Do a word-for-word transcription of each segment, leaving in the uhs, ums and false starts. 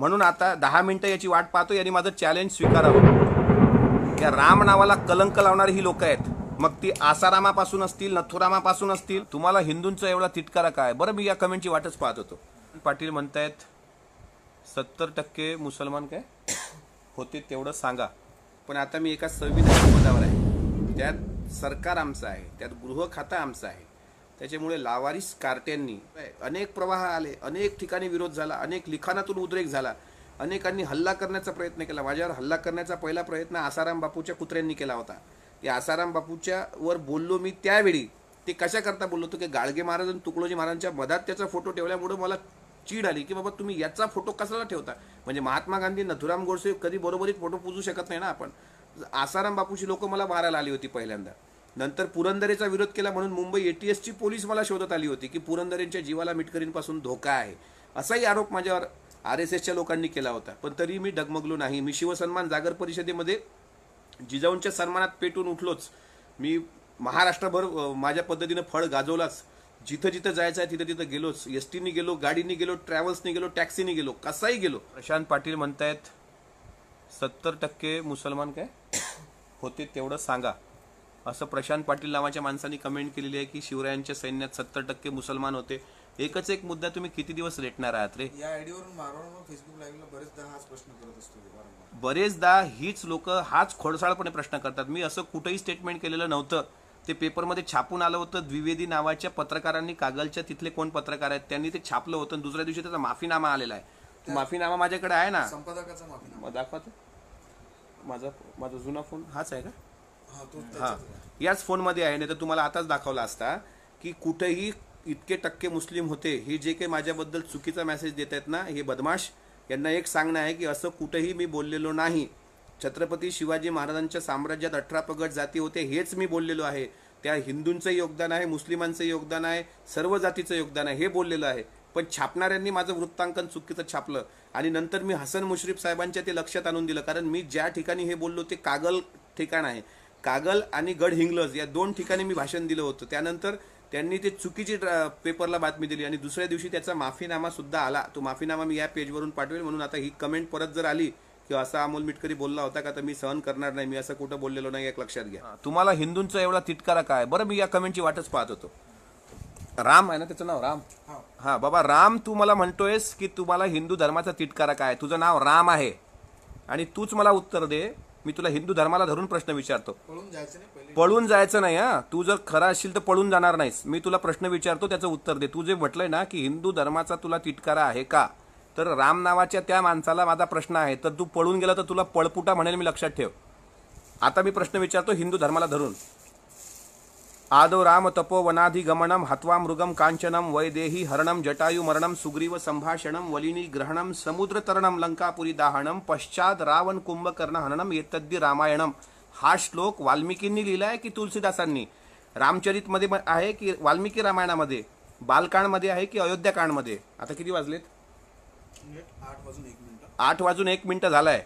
म्हणून आता दहा मिनटं याची वाट पाहतो, यांनी माझं चॅलेंज स्वीकारावं. या राम नावाला कलंक लावणारी ही लोक आहेत, मग ती आसारामापासून असतील, नथुरामापासून असतील. तुम्हाला हिंदूंचा एवढा तिटकारा काय? बरं, मी या कमेंटची वाटच पाहत होतो. पाटील म्हणतायत सत्तर टक्के मुसलमान काय होते तेवढं सांगा. पण आता मी एका संविधान पदावर आहे, त्यात सरकार आमचं आहे, त्यात गृह खाता आमचं आहे, त्याच्यामुळे लावारिस कार्ट्यांनी अनेक प्रवाह आले, अनेक ठिकाणी विरोध झाला, अनेक लिखाणातून उद्रेक झाला, अनेकांनी हल्ला करण्याचा प्रयत्न केला. माझ्यावर हल्ला करण्याचा पहिला प्रयत्न आसाराम बापूच्या कुत्र्यांनी केला होता. या आसाराम बापूच्या वर बोललो मी त्यावेळी, ते कशा करता बोललो होतो की गाडगे महाराज आणि तुकडोजी महाराजांच्या मधात त्याचा फोटो ठेवल्यामुळे मला चीड आली की बाबा तुम्ही याचा फोटो कशाला ठेवता. म्हणजे महात्मा गांधी, नथुराम गोडसे कधी बरोबरीत फोटो पुजू शकत नाही ना आपण. आसाराम बापूची लोक मला मारायला आली होती पहिल्यांदा. नंतर पुरंदरेचा विरोध केला म्हणून मुंबई एटीएसची पोलीस मला शोधत आली होती की पुरंदरेंच्या जीवाला मिटकरींपासून धोका आहे, असाही आरोप माझ्यावर आरएसएसच्या लोकांनी केला होता. पण तरी मी डगमगलो नाही. मी शिवसन्मान जागर परिषदेमध्ये जिजाऊंच्या सन्मानात पेटून उठलोच. मी महाराष्ट्रभर माझ्या पद्धतीनं फळ गाजवलाच. जिथं जिथं जायचं आहे तिथं तिथं गेलोच. एस टीने गेलो, गाडीने गेलो, ट्रॅव्हल्सने गेलो, टॅक्सीने गेलो, कसाही गेलो. प्रशांत पाटील म्हणतायत सत्तर टक्के मुसलमान काय होते तेवढं सांगा, असं प्रशांत पाटील नावाच्या माणसाने कमेंट केलेली आहे की शिवरायांच्या सैन्यात सत्तर टक्के मुसलमान होते. एकच एक मुद्दा तुम्ही किती दिवस रेटणार आहात रे? या आयडीवरून मारवण फेसबुक लाईव्हला बरेचदा हाच प्रश्न करत असतो. बरेचदा हीच लोक हाच खोडसाळपणे प्रश्न करतात. मी असं कुठेही स्टेटमेंट केलेलं नव्हतं. ते पेपरमध्ये छापून आलं होतं. द्विवेदी नावाच्या पत्रकारांनी, कागलच्या तिथले कोण पत्रकार आहेत त्यांनी ते छापलं होतं. दुसऱ्या दिवशी त्याचा माफीनामा आलेला आहे. माफीनामा माझ्याकडे आहे ना, संपादकाचा माफीनामा दाखवा. माझा माझा जुना फोन हाच आहे का? हां, याच फोनमध्ये आहे. नाही तर तुम्हाला आताच दाखवला असता की कुठेही इतके टक्के मुस्लिम होते. हे जे काही माझ्याबद्दल चुकीचा मेसेज देत आहेत ना हे बदमाश, यांना एक सांगणं आहे की असं कुठेही मी बोललेलो नाही. छत्रपती शिवाजी महाराजांच्या साम्राज्यात अठरा पगड जाती होते हेच मी बोललेलो आहे. त्या हिंदूंचं योगदान आहे, मुस्लिमांचं योगदान आहे, सर्व जातीचं योगदान आहे हे बोललेलं आहे. पण छापणाऱ्यांनी माझं वृत्तांकन चुकीचं छापलं. आणि नंतर मी हसन मुशरीफ साहेबांच्या ते लक्षात आणून दिलं. कारण मी ज्या ठिकाणी हे बोललो ते कागल ठिकाण आहे. कागल आणि गडहिंग्लज या दोन ठिकाणी मी भाषण दिलं होतं. त्यानंतर त्यांनी ते चुकीची पेपरला बातमी दिली आणि दुसऱ्या दिवशी त्याचा माफीनामा सुद्धा आला. तो माफीनामा मी या पेजवरून पाठवेल. म्हणून आता ही कमेंट परत जर आली की असा अमोल मिटकरी बोलला होता का, तर मी सहन करणार नाही. मी असं कुठं बोललेलो नाही, एक लक्षात घ्या. तुम्हाला हिंदूंचा एवढा तिटकारा काय? बरं, मी या कमेंटची वाटच पाहत होतो. राम आहे ना त्याचं नाव, राम. हा बाबा राम, तू मला म्हणतोयस की तुम्हाला हिंदू धर्माचा तिटकारा काय? तुझं नाव राम आहे आणि तूच मला उत्तर दे. मी तुला हिंदू धर्माला धरून प्रश्न विचारतो. पळून जायचं नाही. हा, तू जर खरा असशील तर पळून जाणार नाहीस. मी तुला प्रश्न विचारतो, त्याचं उत्तर दे. तू जे म्हटलंय ना की हिंदू धर्माचा तुला तिटकारा आहे का, तर राम नावाच्या त्या माणसाला माझा प्रश्न आहे. तर तू पळून गेला तर तुला पळपुटा म्हणेल, मी लक्षात ठेव. आता मी प्रश्न विचारतो हिंदू धर्माला धरून. आदो राम तपो वनाधिगमनम हत्वा मृगम कांचनम वैदेही हरणम जटायु मरणम सुग्रीव संभाषणम वलिनी ग्रहणम समुद्र तरणम लंकापुरी दाहणम पश्चात रावण कुंभकर्ण हननम एतद्दी रामायणम. हा श्लोक वाल्मिकींनी लिहिला आहे की तुलसीदासांनी? रामचरितमध्ये आहे की वाल्मिकी रामायणामध्ये? बालकांडमध्ये आहे की अयोध्याकांडमध्ये? आता किती वाजलेत? आठ वाजून एक मिनिट आठ वाजून एक मिनिटं झाला आहे.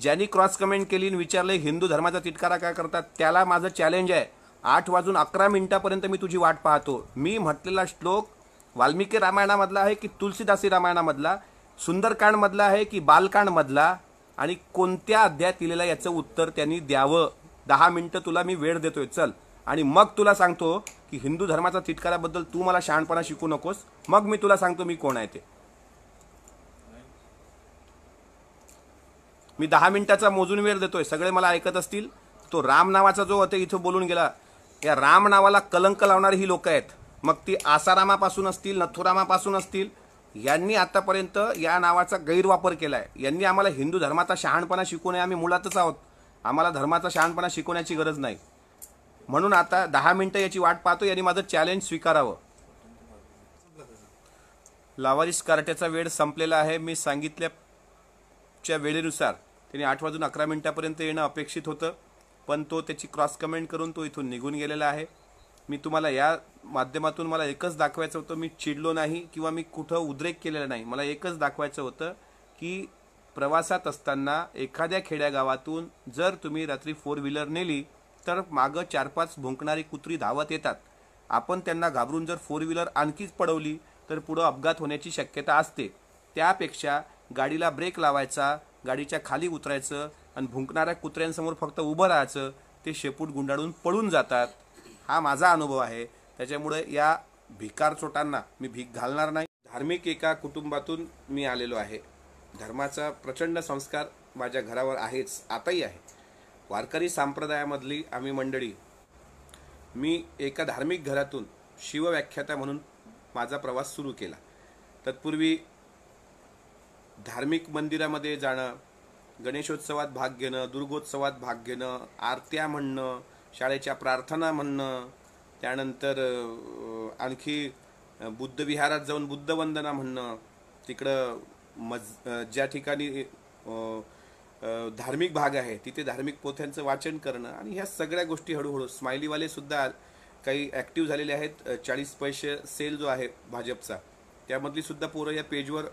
ज्यांनी क्रॉस कमेंट केली आणि विचारलं हिंदू धर्माचा तिटकारा काय करतात, त्याला माझं चॅलेंज आहे. आठ वाजून अकरा मिनिटापर्यंत मी तुझी वाट पाहतो. मी म्हटलेला श्लोक वाल्मिकी रामायणामधला आहे की तुलसीदासी रामायणामधला? सुंदरकांडमधला आहे की बालकांडमधला? आणि कोणत्या अध्यायात लिहिलेला? याचं उत्तर त्यांनी द्यावं. दहा मिनटं तुला मी वेळ देतोय, चल. आणि मग तुला सांगतो की हिंदू धर्माचा तिटकाराबद्दल तू मला शहाणपणा शिकू नकोस. मग मी तुला सांगतो मी कोण आहे ते. मी दहा मिनिटाचा मोजून वेळ देतोय. सगळे मला ऐकत असतील. तो राम नावाचा जो होता इथं बोलून गेला. या राम नावाला कलंक लावणारी ही लोक आहेत, मग ती आसारामापासून असतील, नथुरामापासून असतील. यांनी आतापर्यंत या नावाचा गैरवापर केला आहे. यांनी आम्हाला हिंदू धर्माचा शहाणपणा शिकू नये. आम्ही मुळातच आहोत. आम्हाला धर्माचा शहाणपणा शिकवण्याची गरज नाही. म्हणून आता दहा मिनटं याची वाट पाहतो. यांनी माझं चॅलेंज स्वीकारावं. लावारिस कार्ट्याचा वेळ संपलेला आहे. मी सांगितल्याच्या वेळेनुसार त्यांनी आठ वाजून अकरा मिनिटापर्यंत येणं अपेक्षित होतं, पण तो त्याची क्रॉस कमेंट करून तो इथून निघून गेलेला आहे. मी तुम्हाला या माध्यमातून मला एकच दाखवायचं होतं. मी चिडलो नाही किंवा मी कुठं उद्रेक केलेला नाही. मला एकच दाखवायचं होतं की प्रवासात असताना एखाद्या खेड्यागावातून जर तुम्ही रात्री फोर व्हीलर नेली तर मागं चार पाच भुंकणारी कुत्री धावत येतात. आपण त्यांना घाबरून जर फोर व्हीलर आणखीच पडवली तर पुढं अपघात होण्याची शक्यता असते. त्यापेक्षा गाडीला ब्रेक लावायचा, गाडीच्या खाली उतरायचं आणि भुंकणाऱ्या कुत्र्यांसमोर फक्त उभं राहायचं, ते शेपूट गुंडाळून पळून जातात. हा माझा अनुभव आहे. त्याच्यामुळे या भिकारचोटांना मी भीक घालणार नाही. धार्मिक एका कुटुंबातून मी आलेलो आहे. धर्माचा प्रचंड संस्कार माझ्या घरावर आहेच, आताही आहे. वारकरी संप्रदायामधली आम्ही मंडळी, मी एका धार्मिक घरातून शिवव्याख्याता म्हणून माझा प्रवास सुरू केला. तत्पूर्वी धार्मिक मंदिरामध्ये जाणं, गणेशोत्सवात भाग घेणं, दुर्गोत्सवात भाग घेणं, आरत्या म्हणणं, शाळेच्या प्रार्थना म्हणणं, त्यानंतर आणखी बुद्धविहारात जाऊन बुद्धवंदना म्हणणं, तिकडं मज ज्या ठिकाणी धार्मिक भाग आहे तिथे धार्मिक पोथ्यांचं वाचन करणं, आणि ह्या सगळ्या गोष्टी हळूहळू. स्माइलीवालेसुद्धा काही ॲक्टिव्ह झालेले आहेत. चाळीस पैसे सेल जो आहे भाजपचा, त्यामधली सुद्धा पोरं या पेजवर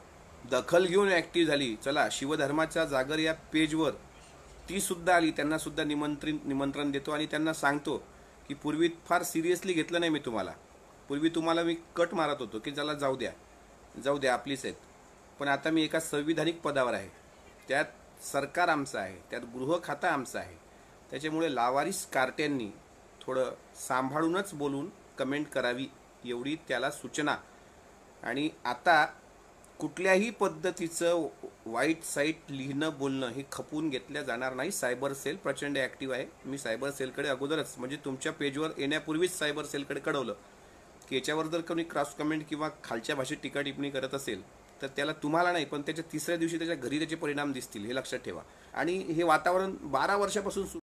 दखल घेऊन ॲक्टिव्ह झाली. चला शिवधर्माचा जागर या पेजवर तीसुद्धा आली. त्यांनासुद्धा निमंत्रित निमंत्रण देतो आणि त्यांना सांगतो की पूर्वी फार सिरियसली घेतलं नाही मी तुम्हाला. पूर्वी तुम्हाला मी कट मारत होतो की चला जाऊ द्या जाऊ द्या आपलीच आहेत, पण आता मी एका संविधानिक पदावर आहे, त्यात सरकार आमचं आहे, त्यात गृह खाता आमचं आहे. त्याच्यामुळे लावारिस कार्ट्यांनी थोडं सांभाळूनच बोलून कमेंट करावी, एवढी त्याला सूचना. आणि आता कुठल्याही पद्धतीचं वाईट साईट लिहिणं बोलणं हे खपून घेतल्या जाणार नाही. सायबर सेल प्रचंड ॲक्टिव्ह आहे. मी सायबर सेलकडे अगोदरच, म्हणजे तुमच्या पेजवर येण्यापूर्वीच सायबर सेलकडे कळवलं की याच्यावर जर कोणी क्रॉस कमेंट किंवा खालच्या भाषेत टीका टिप्पणी करत असेल तर त्याला तुम्हाला नाही पण त्याच्या तिसऱ्या दिवशी त्याच्या घरी त्याचे परिणाम दिसतील, हे लक्षात ठेवा. आणि हे वातावरण बारा वर्षापासून